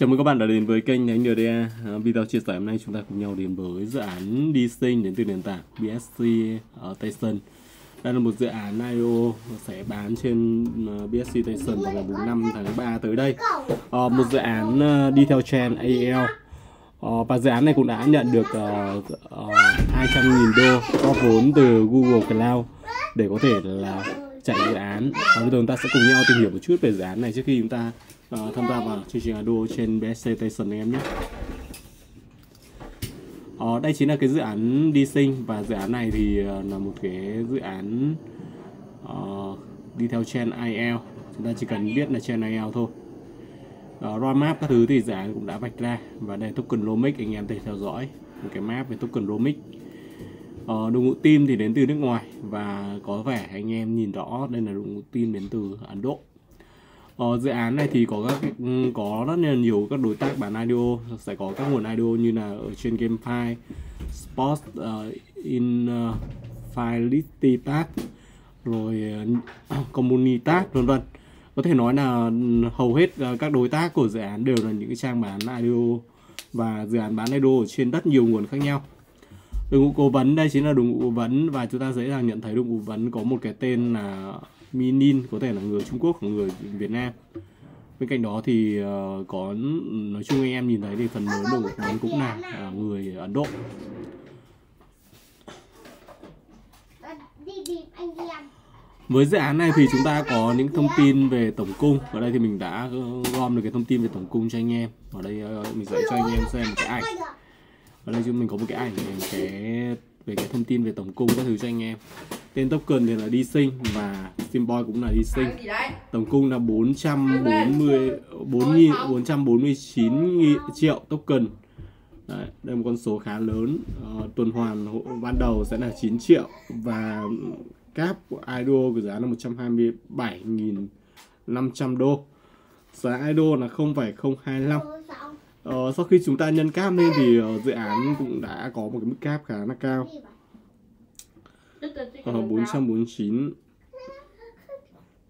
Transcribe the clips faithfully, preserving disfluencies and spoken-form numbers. Chào mừng các bạn đã đến với kênh The Anh lờ đê a. Video chia sẻ hôm nay chúng ta cùng nhau đến với dự án Dsync đến từ nền tảng bê ét xê Station. Đây là một dự án i đê o sẽ bán trên bê ét xê Station vào ngày mùng năm tháng ba tới đây. À, một dự án đi theo chain i lờ. À, và dự án này cũng đã nhận được uh, uh, hai trăm nghìn đô góp vốn từ Google Cloud để có thể là chạy dự án. Và bây giờ chúng ta sẽ cùng nhau tìm hiểu một chút về dự án này trước khi chúng ta Uh, tham gia vào chương trình i đê o trên bê ét xê Station em nhé. Uh, đây chính là cái dự án Dsync, và dự án này thì uh, là một cái dự án uh, đi theo chain i lờ. Chúng ta chỉ cần biết là chain i lờ thôi. Uh, roadmap các thứ thì dự án cũng đã vạch ra, và đây là token Lomix, anh em có thể theo dõi một cái map về token Lomix. Uh, đội ngũ team thì đến từ nước ngoài, và có vẻ anh em nhìn rõ đây là đội ngũ team đến từ Ấn Độ. Ờ, dự án này thì có các có rất là nhiều các đối tác bán i đê o, sẽ có các nguồn i đê o như là ở trên GameFi, Sports, uh, in uh, Fidelity Pack, rồi uh, Community, vân vân. Có thể nói là hầu hết uh, các đối tác của dự án đều là những cái trang bán i đê o, và dự án bán i đê o ở trên rất nhiều nguồn khác nhau. Đội ngũ cố vấn đây chính là đội ngũ cố vấn, và chúng ta dễ dàng nhận thấy đội ngũ cố vấn có một cái tên là Minin, có thể là người Trung Quốc hoặc người Việt Nam. Bên cạnh đó thì uh, có nói chung anh em nhìn thấy thì phần lớn đội ngũ cố vấn cũng là uh, người Ấn Độ. Với dự án này thì chúng ta có những thông tin về tổng cung. Ở đây thì mình đã gom được cái thông tin về tổng cung cho anh em. Ở đây uh, mình sẽ cho anh em xem một cái ảnh. Ở đây chúng mình có một cái ảnh về cái, về cái thông tin về tổng cung các thứ cho anh em. Tên token thì là Dsync và symbol cũng là Dsync. Tổng cung là bốn trăm bốn mươi bốn nghìn bốn trăm bốn mươi chín triệu token. Đấy, đây là một con số khá lớn. À, tuần hoàn ban đầu sẽ là chín triệu, và cap của i đê o của giá là một trăm hai mươi bảy nghìn năm trăm đô. Giá i đê o là không phẩy không hai lăm. Ờ, sau khi chúng ta nhân cap lên thì uh, dự án cũng đã có một cái mức cap khá là cao, ờ, bốn trăm bốn mươi chín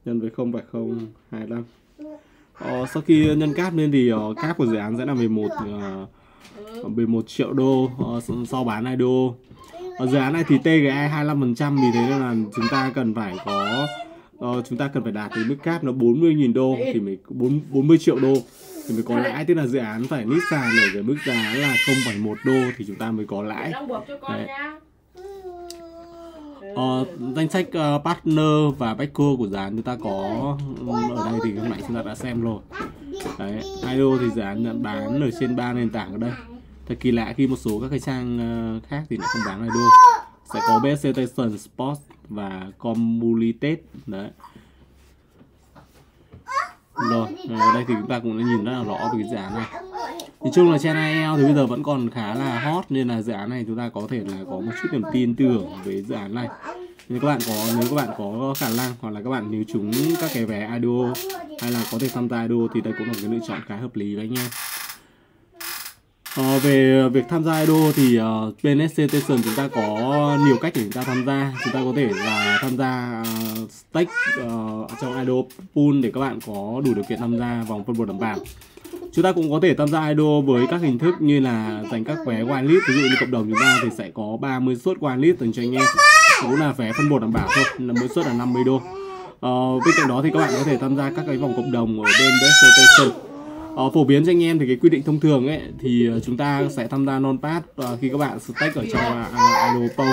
nhân với không phẩy không hai lăm. Ờ, sau khi nhân cap lên thì uh, cap của dự án sẽ là mười một triệu đô uh, sau bán i đê o. Ở dự án này thì tê giê e hai mươi lăm phần trăm, vì thế nên là chúng ta cần phải có uh, chúng ta cần phải đạt đến mức cap nó bốn mươi nghìn đô thì mới bốn mươi triệu đô. Thì mới có lãi, tức là dự án phải list sàn ở cái mức giá là không phẩy một đô thì chúng ta mới có lãi. Ờ, danh sách uh, partner và backer của dự án chúng ta có ở đây thì hôm nay chúng ta đã xem rồi. Đấy, i đê o thì dự án nhận bán ở trên ba nền tảng ở đây. Thật kỳ lạ khi một số các cái trang uh, khác thì lại không bán i đê o. Sẽ có bê ét xê Station, Sports và Community. Đấy. Rồi, ở đây thì chúng ta cũng đã nhìn rất là rõ về cái dự án này. Nói chung là chain i lờ thì bây giờ vẫn còn khá là hot, nên là dự án này chúng ta có thể là có một chút niềm tin tưởng về dự án này. Nếu các bạn có nếu các bạn có khả năng, hoặc là các bạn nếu trúng các cái vé i đê o hay là có thể tham gia i đê o thì đây cũng là một cái lựa chọn khá hợp lý đấy nha. À, về việc tham gia i đê o thì uh, bên bê ét xê Station chúng ta có nhiều cách để chúng ta tham gia. Chúng ta có thể là tham gia uh, stake uh, trong i đê o pool để các bạn có đủ điều kiện tham gia vòng phân bổ đảm bảo. Chúng ta cũng có thể tham gia i đê o với các hình thức như là dành các vé whitelist. Ví dụ như cộng đồng chúng ta thì sẽ có ba mươi suất whitelist dành cho anh em. Cũng là vé phân bổ đảm bảo thôi, là mỗi suất là năm mươi đô. Uh, bên cạnh đó thì các bạn có thể tham gia các cái vòng cộng đồng ở bên bê ét xê Station. Ờ, phổ biến cho anh em thì cái quy định thông thường ấy thì chúng ta sẽ tham gia non-pass uh, khi các bạn stake ở trong uh, i đê o pool.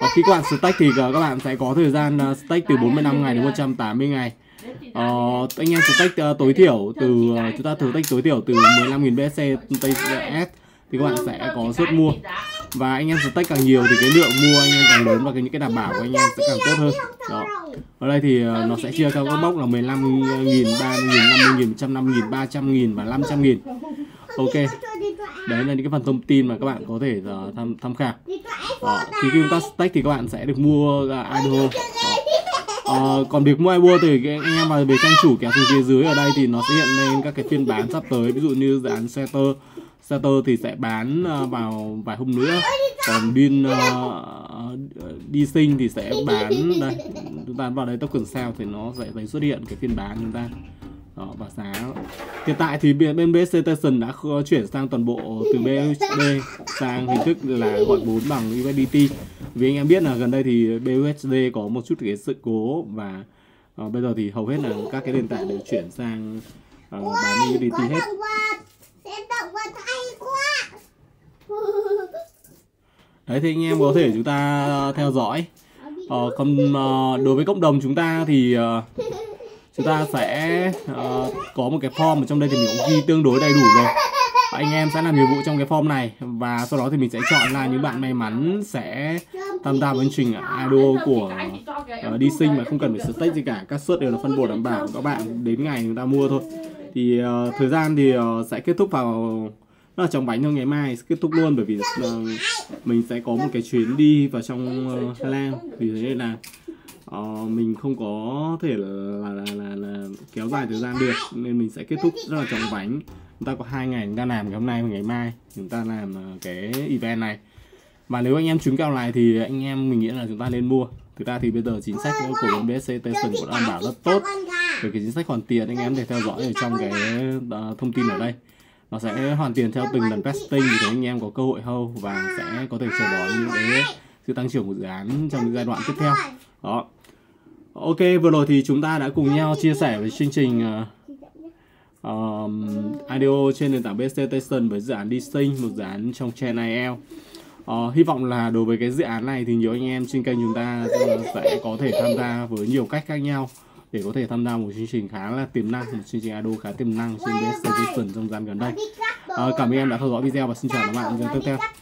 Và khi các bạn stake thì uh, các bạn sẽ có thời gian uh, stake từ bốn mươi lăm ngày đến một trăm tám mươi ngày. Ờ, anh em stake uh, tối thiểu từ uh, chúng ta thử stake tối thiểu từ mười lăm nghìn bê ét xê thì các bạn sẽ có suất mua, và anh em stake càng nhiều thì cái lượng mua anh em càng lớn và cái những cái đảm bảo của anh em sẽ càng tốt hơn. Đó. Ở đây thì nó sẽ chia theo các box là mười lăm nghìn, ba mươi nghìn, năm mươi nghìn, một trăm năm mươi nghìn, ba trăm nghìn và năm trăm nghìn. Ok. Đấy là những cái phần thông tin mà các bạn có thể tham tham khảo. Đó. Thì khi chúng ta stake thì các bạn sẽ được mua i đê o. Ờ, còn việc mua i đê o thì anh em vào về trang chủ kéo xuống phía dưới ở đây thì nó sẽ hiện lên các cái phiên bán sắp tới. Ví dụ như dự án Setter Setter thì sẽ bán vào vài hôm nữa. Còn bên uh, Dsync thì sẽ bán đây. Chúng ta vào đây token sale thì nó sẽ xuất hiện cái phiên bán chúng ta Đó, và giá hiện tại thì bên bê ét xê Station đã chuyển sang toàn bộ từ bê hát đê sang hình thức là gọi vốn bằng u ét đê tê. Vì anh em biết là gần đây thì bê hát đê có một chút cái sự cố và uh, bây giờ thì hầu hết là các cái nền tảng đều chuyển sang uh, bán u ét đê tê hết. Đấy thì anh em có thể chúng ta theo dõi. Uh, còn uh, đối với cộng đồng chúng ta thì uh, chúng ta sẽ uh, có một cái form ở trong đây thì mình cũng ghi tương đối đầy đủ rồi. Và anh em sẽ làm nhiệm vụ trong cái form này và sau đó thì mình sẽ chọn là những bạn may mắn sẽ tham gia chương trình i đê o của uh, Dsync mà không cần phải stake gì cả, các suất đều là phân bổ đảm bảo các bạn đến ngày chúng ta mua thôi. Thì uh, thời gian thì uh, sẽ kết thúc vào nó trong bánh thôi, ngày mai kết thúc luôn bởi vì uh, mình sẽ có một cái chuyến đi vào trong uh, Thái Lan, vì thế nên là Uh, mình không có thể là, là, là, là, là kéo dài thời gian được nên mình sẽ kết thúc rất là chóng vánh. Chúng ta có hai ngày chúng ta làm cái hôm nay và ngày mai chúng ta làm cái event này, mà nếu anh em trúng kèo này thì anh em mình nghĩ là chúng ta nên mua. Thực ra thì bây giờ chính sách của bê ét xê Station cũng đảm bảo rất tốt về cái chính sách hoàn tiền. Anh em để theo dõi ở trong cái thông tin ở đây, nó sẽ hoàn tiền theo từng lần vesting thì anh em có cơ hội hâu và sẽ có thể chờ đón những cái sự tăng trưởng của dự án trong những giai đoạn tiếp theo. Đó. Ok, vừa rồi thì chúng ta đã cùng nhau chia sẻ về chương trình uh, uh, i đê o trên nền tảng bê ét xê Station với dự án Dsync, một dự án trong chain i lờ. Uh, hy vọng là đối với cái dự án này thì nhiều anh em trên kênh chúng ta sẽ có thể tham gia với nhiều cách khác nhau để có thể tham gia một chương trình khá là tiềm năng, một chương trình i đê o khá tiềm năng trên bê ét xê Station trong gian gần đây. Uh, cảm ơn em đã theo dõi video và xin chào các bạn trong video tiếp theo.